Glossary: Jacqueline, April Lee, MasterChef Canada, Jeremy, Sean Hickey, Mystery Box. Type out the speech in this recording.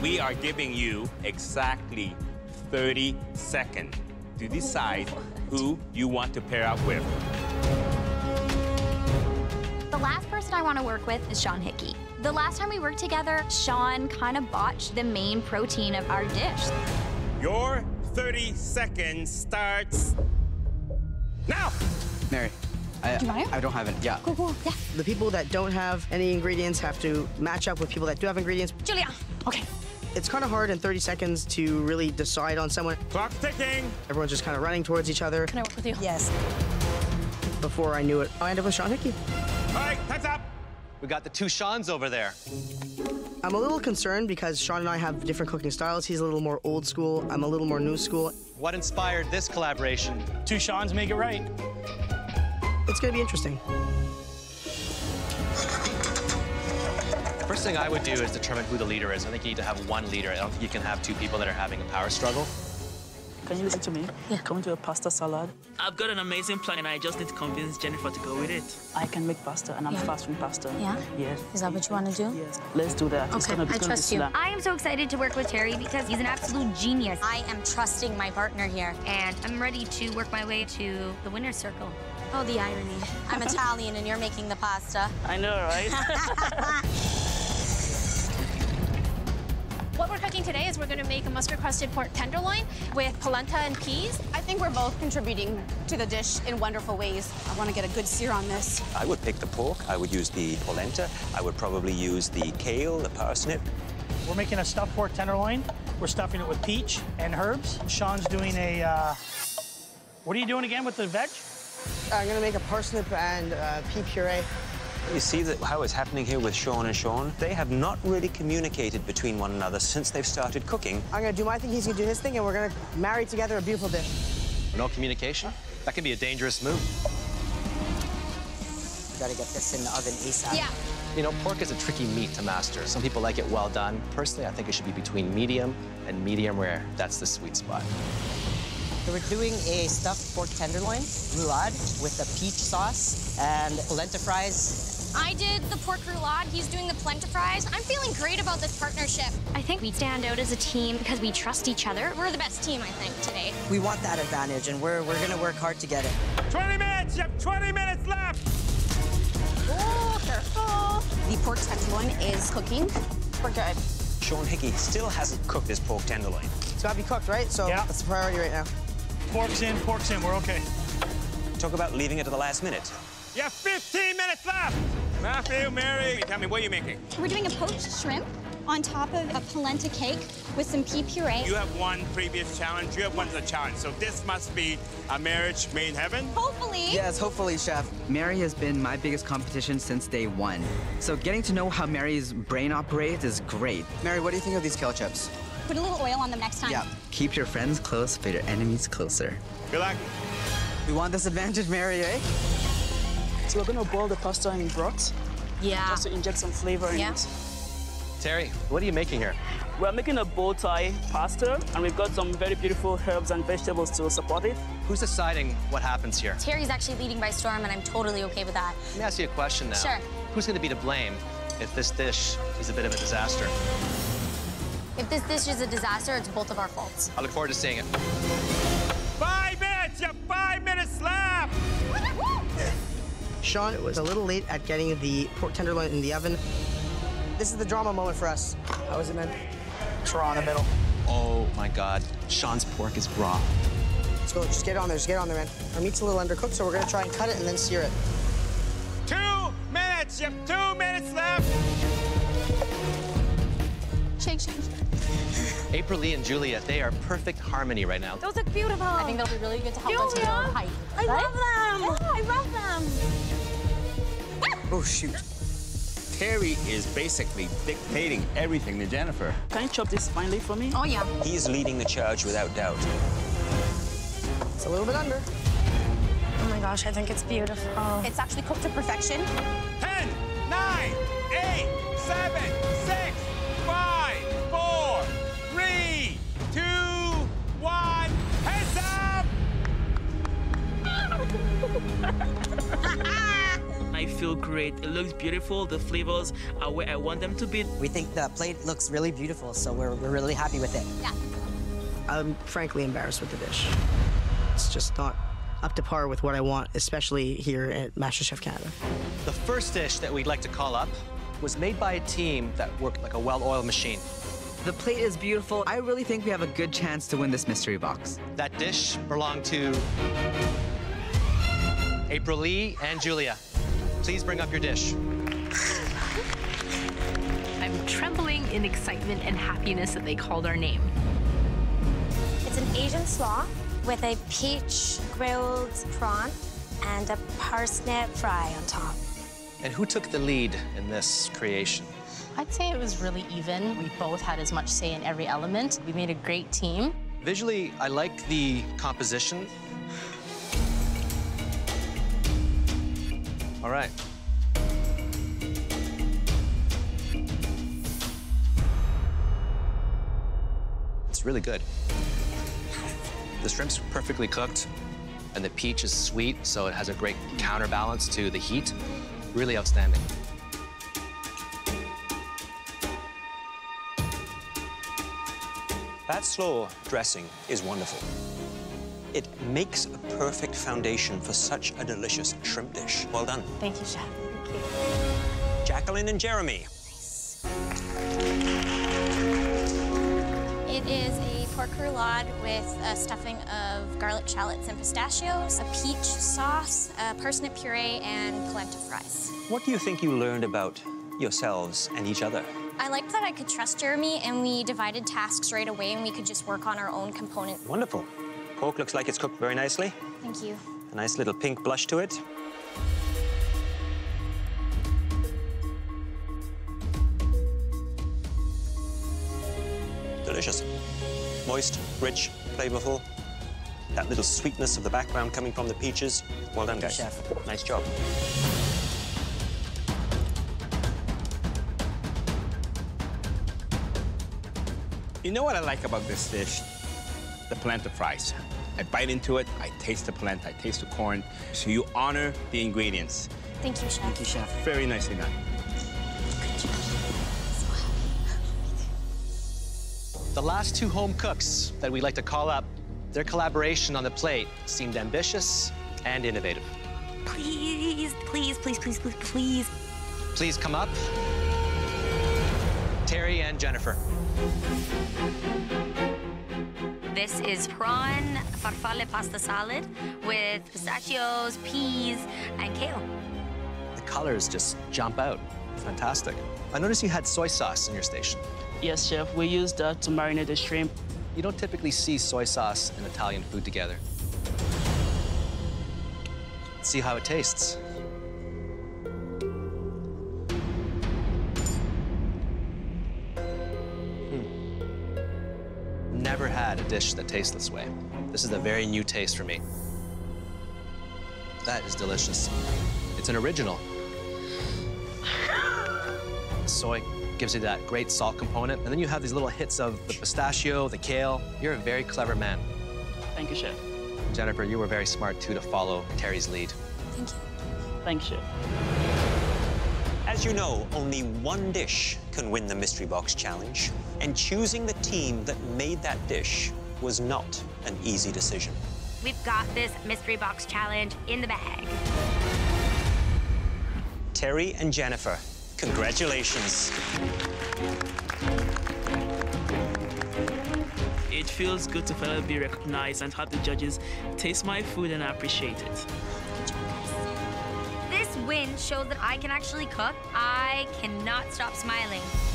We are giving you exactly 30 seconds to decide who you want to pair up with. The last person I want to work with is Sean Hickey. The last time we worked together, Sean kind of botched the main protein of our dish. Your 30 seconds starts now! Mary. Do you want it? I don't have it. Yeah. Cool. Yeah. The people that don't have any ingredients have to match up with people that do have ingredients. Julia. Okay. It's kind of hard in 30 seconds to really decide on someone. Clock's ticking. Everyone's just kind of running towards each other. Can I work with you? Yes. Before I knew it, I ended up with Sean Hickey. All right, time's up. We got the two Seans over there. I'm a little concerned because Sean and I have different cooking styles. He's a little more old school. I'm a little more new school. What inspired this collaboration? Two Seans make it right. It's going to be interesting. First thing I would do is determine who the leader is. I think you need to have one leader. I don't think you can have two people that are having a power struggle. Can you listen to me? Yeah. Come to a pasta salad. I've got an amazing plan, and I just need to convince Jennifer to go with it. I can make pasta, and I'm fast from pasta. Yeah? Yeah. Is that what you want to do? Yes. Let's do that. Okay, I trust you. I am so excited to work with Terry because he's an absolute genius. I am trusting my partner here, and I'm ready to work my way to the winner's circle. Oh, the irony. I'm Italian, and you're making the pasta. I know, right? What we're cooking today is we're going to make a mustard-crusted pork tenderloin with polenta and peas. I think we're both contributing to the dish in wonderful ways. I want to get a good sear on this. I would pick the pork. I would use the polenta. I would probably use the kale, the parsnip. We're making a stuffed pork tenderloin. We're stuffing it with peach and herbs. Sean's doing a... What are you doing again with the veg? I'm going to make a parsnip and pea puree. You see that how it's happening here with Sean and Sean? They have not really communicated between one another since they've started cooking. I'm going to do my thing, he's going to do his thing, and we're going to marry together a beautiful dish. No communication? That can be a dangerous move. Got to get this in the oven ASAP. Yeah. You know, pork is a tricky meat to master. Some people like it well done. Personally, I think it should be between medium and medium rare. That's the sweet spot. We're doing a stuffed pork tenderloin, roulade, with a peach sauce and polenta fries. I did the pork roulade, he's doing the polenta fries. I'm feeling great about this partnership. I think we stand out as a team because we trust each other. We're the best team, I think, today. We want that advantage, and we're going to work hard to get it. 20 minutes! You have 20 minutes left! Oh, careful! The pork tenderloin is cooking. We're good. Sean Hickey still hasn't cooked this pork tenderloin. It's got to be cooked, right? So yeah. That's the priority right now. Pork's in, we're okay. Talk about leaving it to the last minute. You have 15 minutes left! Matthew, Mary, tell me, what are you making? We're doing a poached shrimp on top of a polenta cake with some pea puree. You have one previous challenge, you have one other challenge, so this must be a marriage made in heaven? Hopefully. Yes, hopefully, Chef. Mary has been my biggest competition since day one, so getting to know how Mary's brain operates is great. Mary, what do you think of these kale chips? Put a little oil on them next time. Yeah. Keep your friends close, but your enemies closer. Good luck. We want this advantage, Mary, eh? So we're going to boil the pasta in broth. Yeah. Just to inject some flavor in it. Terry, what are you making here? We're making a bow tie pasta, and we've got some very beautiful herbs and vegetables to support it. Who's deciding what happens here? Terry's actually leading by storm, and I'm totally okay with that. Let me ask you a question now. Sure. Who's going to be to blame if this dish is a bit of a disaster? If this dish is a disaster, it's both of our faults. I look forward to seeing it. 5 minutes! You have 5 minutes left! Sean was a little late at getting the pork tenderloin in the oven. This is the drama moment for us. How is it, man? Raw in the middle. Oh, my God. Sean's pork is raw. Let's go. Just get on there. Just get on there, man. Our meat's a little undercooked, so we're going to try and cut it and then sear it. 2 minutes! You have 2 minutes left! Shake, shake, shake. April Lee and Julia, they are perfect harmony right now. Those look beautiful. I think they'll be really good to help us with our height. I love them. Yeah, I love them. Oh, shoot. Terry is basically dictating everything to Jennifer. Can you chop this finely for me? Oh, yeah. He's leading the charge without doubt. It's a little bit under. Oh, my gosh, I think it's beautiful. It's actually cooked to perfection. 10, 9, 8, 7, 6, 5, 4, 3, 2, 1, heads up! I feel great. It looks beautiful. The flavors are where I want them to be. We think the plate looks really beautiful, so we're really happy with it. Yeah. I'm frankly embarrassed with the dish. It's just not up to par with what I want, especially here at MasterChef Canada. The first dish that we'd like to call up was made by a team that worked like a well-oiled machine. The plate is beautiful. I really think we have a good chance to win this mystery box. That dish belonged to April Lee and Julia. Please bring up your dish. I'm trembling in excitement and happiness that they called our name. It's an Asian slaw with a peach grilled prawn and a parsnip fry on top. And who took the lead in this creation? I'd say it was really even. We both had as much say in every element. We made a great team. Visually, I like the composition. All right. It's really good. The shrimp's perfectly cooked, and the peach is sweet, so it has a great counterbalance to the heat. Really outstanding. That slaw dressing is wonderful. It makes a perfect foundation for such a delicious shrimp dish. Well done. Thank you, Chef. Thank you. Jacqueline and Jeremy. Nice. It is a pork roulade with a stuffing of garlic shallots and pistachios, a peach sauce, a parsnip puree, and polenta fries. What do you think you learned about yourselves and each other? I liked that I could trust Jeremy, and we divided tasks right away, and we could just work on our own component. Wonderful. Pork looks like it's cooked very nicely. Thank you. A nice little pink blush to it. Delicious. Moist, rich, flavorful. That little sweetness of the background coming from the peaches. Well done, guys. Thank you, Chef. Nice job. You know what I like about this dish? The polenta fries. I bite into it, I taste the polenta, I taste the corn. So you honor the ingredients. Thank you, Chef. Thank you, Chef. Very nicely done. Good job. So happy. The last two home cooks that we like to call up, their collaboration on the plate seemed ambitious and innovative. Please, please, please, please, please, please. Please come up. Terry and Jennifer. This is prawn farfalle pasta salad with pistachios, peas, and kale. The colors just jump out. Fantastic. I noticed you had soy sauce in your station. Yes, Chef. We used that to marinate the shrimp. You don't typically see soy sauce and Italian food together. Let's see how it tastes. Never had a dish that tastes this way. This is a very new taste for me. That is delicious. It's an original. Soy gives you that great salt component, and then you have these little hits of the pistachio, the kale. You're a very clever man. Thank you, Chef. Jennifer, you were very smart, too, to follow Terry's lead. Thank you. Thanks, Chef. As you know, only one dish can win the Mystery Box Challenge, and choosing the team that made that dish was not an easy decision. We've got this Mystery Box Challenge in the bag. Terry and Jennifer, congratulations. It feels good to finally be recognized and have the judges taste my food and appreciate it. This win shows that I can actually cook. I cannot stop smiling.